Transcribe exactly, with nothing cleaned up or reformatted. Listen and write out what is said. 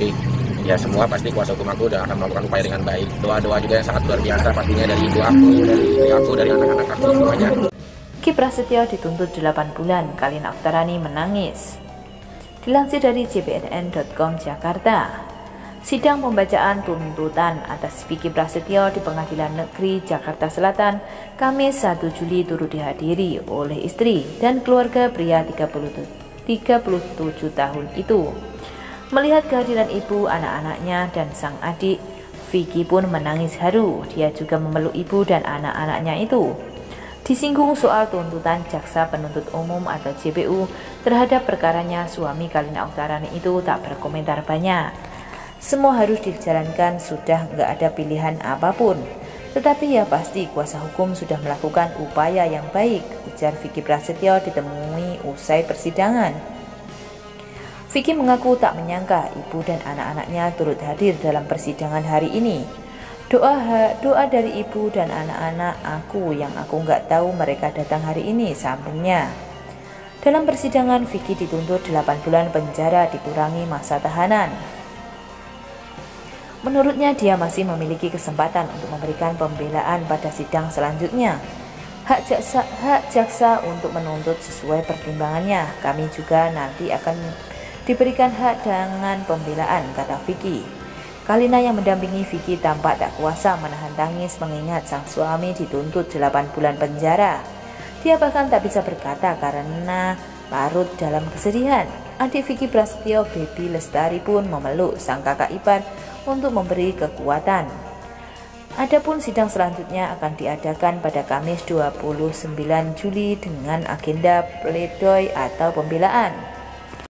tapi ya semua pasti kuasa hukum aku udah akan melakukan upaya dengan baik. Doa-doa juga yang sangat luar biasa pastinya dari ibu aku, dari istri aku, dari anak-anak aku semuanya. Vicky Prasetyo dituntut delapan bulan, Kalina Ocktaranny menangis. Dilansir dari j b n dot com Jakarta, sidang pembacaan tuntutan atas Vicky Prasetyo di Pengadilan Negeri Jakarta Selatan Kamis satu Juli turut dihadiri oleh istri dan keluarga pria tiga puluh tujuh tahun itu. Melihat kehadiran ibu, anak-anaknya, dan sang adik, Vicky pun menangis haru. Dia juga memeluk ibu dan anak-anaknya itu. Disinggung soal tuntutan jaksa penuntut umum atau J P U terhadap perkaranya, suami Kalina Ocktaranny itu tak berkomentar banyak. Semua harus dijalankan, sudah nggak ada pilihan apapun. Tetapi ya pasti kuasa hukum sudah melakukan upaya yang baik, ujar Vicky Prasetyo ditemui usai persidangan. Vicky mengaku tak menyangka ibu dan anak-anaknya turut hadir dalam persidangan hari ini. Doa doa dari ibu dan anak-anak aku yang aku nggak tahu mereka datang hari ini, sambungnya. Dalam persidangan, Vicky dituntut delapan bulan penjara dikurangi masa tahanan. Menurutnya dia masih memiliki kesempatan untuk memberikan pembelaan pada sidang selanjutnya. Hak jaksa, hak jaksa untuk menuntut sesuai pertimbangannya. Kami juga nanti akan diberikan hak dengan pembelaan, kata Vicky. Kalina yang mendampingi Vicky tampak tak kuasa menahan tangis mengingat sang suami dituntut delapan bulan penjara. Dia bahkan tak bisa berkata karena larut dalam kesedihan. Adik Vicky Prasetyo, Baby Lestari, pun memeluk sang kakak ipar untuk memberi kekuatan. Adapun sidang selanjutnya akan diadakan pada Kamis dua puluh sembilan Juli dengan agenda pledoi atau pembelaan.